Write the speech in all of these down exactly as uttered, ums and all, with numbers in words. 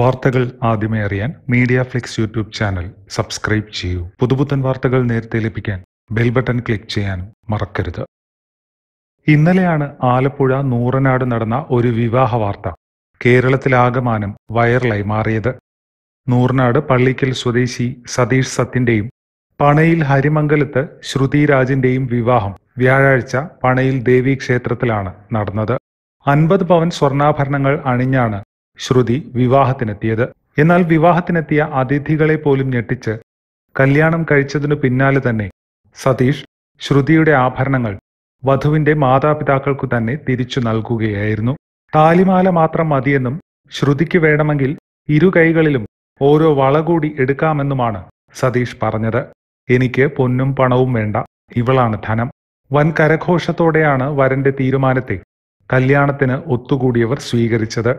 വാർത്തകൾ ആദ്യമേ അറിയാൻ മീഡിയഫ്ലിക്സ് യൂട്യൂബ് ചാനൽ സബ്സ്ക്രൈബ് ചെയ്യൂ. പുതുപുത്തൻ വാർത്തകൾ നേരത്തെ ലഭിക്കാൻ ബെൽ ബട്ടൺ ക്ലിക്ക് ചെയ്യാനും മറക്കരുത്. ഇന്നലെയാണ് ആലപ്പുഴ നൂറനാട് നടന്ന ഒരു വിവാഹ വാർത്ത കേരളത്തിലാകമാനം വൈറലായി മാറിയത്. നൂറനാട് പള്ളിക്കൽ സ്വദേശി സതീഷ് സത്തിൻ്റെയും പണയിൽ ഹരിമംഗലത്ത് ശ്രുതിരാജിൻ്റെയും വിവാഹം വ്യാഴാഴ്ച പണയിൽ ദേവീക്ഷേത്രത്തിലാണ് നടന്നത്. അൻപത് പവൻ സ്വർണ്ണാഭരണങ്ങൾ അണിഞ്ഞാണ് ശ്രുതി വിവാഹത്തിനെത്തിയത്. എന്നാൽ വിവാഹത്തിനെത്തിയ അതിഥികളെ പോലും ഞെട്ടിച്ച് കല്യാണം കഴിച്ചതിനു പിന്നാലെ തന്നെ സതീഷ് ശ്രുതിയുടെ ആഭരണങ്ങൾ വധുവിന്റെ മാതാപിതാക്കൾക്കു തന്നെ തിരിച്ചു നൽകുകയായിരുന്നു. താലിമാല മാത്രം മതിയെന്നും ശ്രുതിക്ക് വേണമെങ്കിൽ ഇരു കൈകളിലും ഓരോ വള കൂടി എടുക്കാമെന്നുമാണ് സതീഷ് പറഞ്ഞത്. എനിക്ക് പൊന്നും പണവും വേണ്ട, ഇവളാണ് ധനം. വൻ കരഘോഷത്തോടെയാണ് വരന്റെ തീരുമാനത്തെ കല്യാണത്തിന് ഒത്തുകൂടിയവർ സ്വീകരിച്ചത്.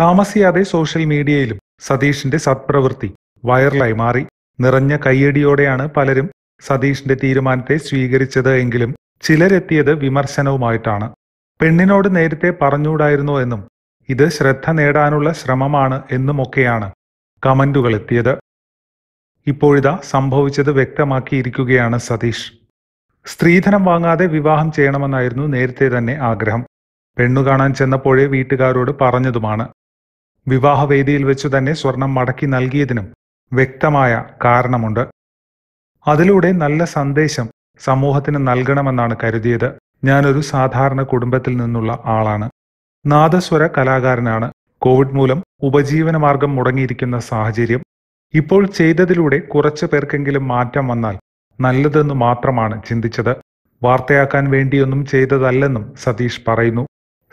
താമസിയാതെ സോഷ്യൽ മീഡിയയിലും സതീഷിന്റെ സത്പ്രവൃത്തി വൈറലായി മാറി. നിറഞ്ഞ കയ്യടിയോടെയാണ് പലരും സതീഷിന്റെ തീരുമാനത്തെ സ്വീകരിച്ചത്. എങ്കിലും ചിലരെത്തിയത് വിമർശനവുമായിട്ടാണ്. പെണ്ണിനോട് നേരത്തെ പറഞ്ഞുകൂടായിരുന്നോ എന്നും ഇത് ശ്രദ്ധ നേടാനുള്ള ശ്രമമാണ് എന്നുമൊക്കെയാണ് കമന്റുകൾ എത്തിയത്. ഇപ്പോഴിതാ സംഭവിച്ചത് വ്യക്തമാക്കിയിരിക്കുകയാണ് സതീഷ്. സ്ത്രീധനം വാങ്ങാതെ വിവാഹം ചെയ്യണമെന്നായിരുന്നു നേരത്തെ തന്നെ ആഗ്രഹം. പെണ്ണു കാണാൻ ചെന്നപ്പോഴേ വീട്ടുകാരോട് പറഞ്ഞതുമാണ്. വിവാഹവേദിയിൽ വെച്ചു തന്നെ സ്വർണം മടക്കി നൽകിയതിനും വ്യക്തമായ കാരണമുണ്ട്. അതിലൂടെ നല്ല സന്ദേശം സമൂഹത്തിന് നൽകണമെന്നാണ് കരുതിയത്. ഞാനൊരു സാധാരണ കുടുംബത്തിൽ നിന്നുള്ള ആളാണ്. നാദസ്വര കലാകാരനാണ്. കോവിഡ് മൂലം ഉപജീവനമാർഗം മുടങ്ങിയിരിക്കുന്ന സാഹചര്യം. ഇപ്പോൾ ചെയ്തതിലൂടെ കുറച്ചു പേർക്കെങ്കിലും മാറ്റം വന്നാൽ നല്ലതെന്നു മാത്രമാണ് ചിന്തിച്ചത്. വാർത്തയാക്കാൻ വേണ്ടിയൊന്നും ചെയ്തതല്ലെന്നും സതീഷ് പറയുന്നു.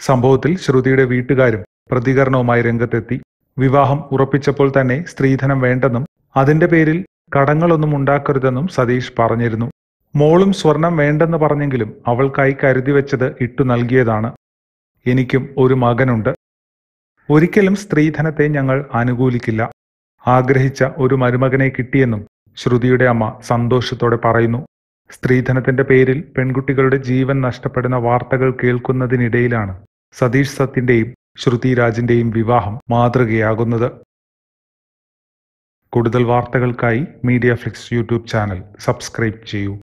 സംഭവത്തിൽ ശ്രുതിയുടെ വീട്ടുകാരും പ്രതികരണവുമായി രംഗത്തെത്തി. വിവാഹം ഉറപ്പിച്ചപ്പോൾ തന്നെ സ്ത്രീധനം വേണ്ടെന്നും അതിന്റെ പേരിൽ കടങ്ങളൊന്നും ഉണ്ടാക്കരുതെന്നും സതീഷ് പറഞ്ഞിരുന്നു. മോളും സ്വർണം വേണ്ടെന്ന് പറഞ്ഞെങ്കിലും അവൾക്കായി കരുതി വെച്ചത് ഇട്ടു നൽകിയതാണ്. എനിക്കും ഒരു മകനുണ്ട്. ഒരിക്കലും സ്ത്രീധനത്തെ ഞങ്ങൾ അനുകൂലിക്കില്ല. ആഗ്രഹിച്ച ഒരു മരുമകനെ കിട്ടിയെന്നും ശ്രുതിയുടെ അമ്മ സന്തോഷത്തോടെ പറയുന്നു. സ്ത്രീധനത്തിന്റെ പേരിൽ പെൺകുട്ടികളുടെ ജീവൻ നഷ്ടപ്പെടുന്ന വാർത്തകൾ കേൾക്കുന്നതിനിടയിലാണ് സതീഷ് സത്തിൻ്റെയും ശ്രുതിരാജിൻ്റെയും വിവാഹം മാതൃകയാകുന്നത്. കൂടുതൽ വാർത്തകൾക്കായി മീഡിയഫ്ലിക്സ് യൂട്യൂബ് ചാനൽ സബ്സ്ക്രൈബ് ചെയ്യൂ.